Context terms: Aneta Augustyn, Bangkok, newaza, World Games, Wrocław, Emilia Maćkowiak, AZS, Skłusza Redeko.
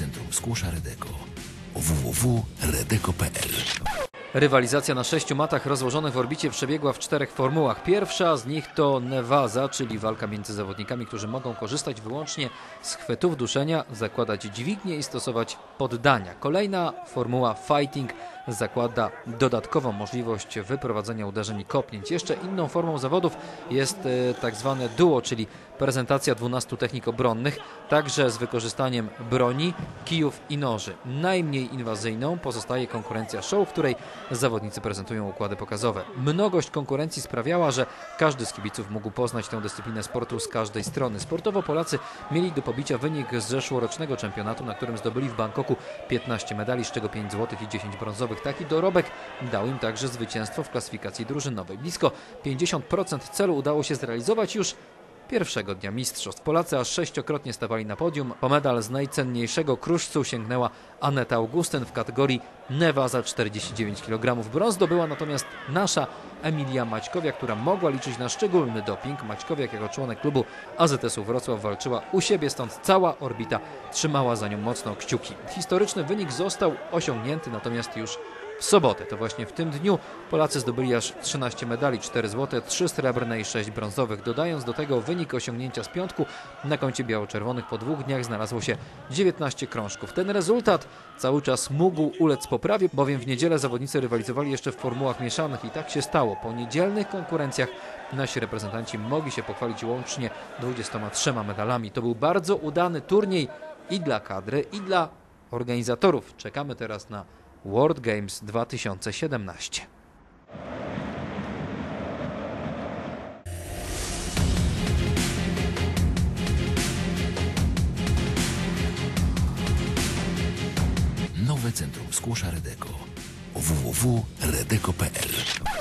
Centrum Skłusza Redeko. www.redeko.pl. Rywalizacja na 6 matach rozłożonych w orbicie przebiegła w 4 formułach. Pierwsza z nich to newaza, czyli walka między zawodnikami, którzy mogą korzystać wyłącznie z chwytów duszenia, zakładać dźwignię i stosować poddania. Kolejna formuła fighting zakłada dodatkową możliwość wyprowadzenia uderzeń i kopnięć. Jeszcze inną formą zawodów jest tak zwane duo, czyli prezentacja 12 technik obronnych, także z wykorzystaniem broni, kijów i noży. Najmniej inwazyjną pozostaje konkurencja show, w której zawodnicy prezentują układy pokazowe. Mnogość konkurencji sprawiała, że każdy z kibiców mógł poznać tę dyscyplinę sportu z każdej strony. Sportowo Polacy mieli do pobicia wynik z zeszłorocznego czempionatu, na którym zdobyli w Bangkoku 15 medali, z czego 5 złotych i 10 brązowych. Taki dorobek dał im także zwycięstwo w klasyfikacji drużynowej. Blisko 50% celu udało się zrealizować już pierwszego dnia mistrzostw. Polacy aż 6-krotnie stawali na podium. Po medal z najcenniejszego kruszcu sięgnęła Aneta Augustyn w kategorii newaza 49 kg. Brąz zdobyła natomiast nasza Emilia Maćkowiak, która mogła liczyć na szczególny doping. Maćkowiak jako członek klubu AZS-u Wrocław walczyła u siebie, stąd cała orbita trzymała za nią mocno kciuki. Historyczny wynik został osiągnięty natomiast już w sobotę. To właśnie w tym dniu Polacy zdobyli aż 13 medali, 4 złote, 3 srebrne i 6 brązowych. Dodając do tego wynik osiągnięcia z piątku, na koncie biało-czerwonych po 2 dniach znalazło się 19 krążków. Ten rezultat cały czas mógł ulec poprawie, bowiem w niedzielę zawodnicy rywalizowali jeszcze w formułach mieszanych i tak się stało. Po niedzielnych konkurencjach nasi reprezentanci mogli się pochwalić łącznie 23 medalami. To był bardzo udany turniej i dla kadry, i dla organizatorów. Czekamy teraz na World Games 2017. Nowe Centrum Skłusza Redeko. www.redeko.pl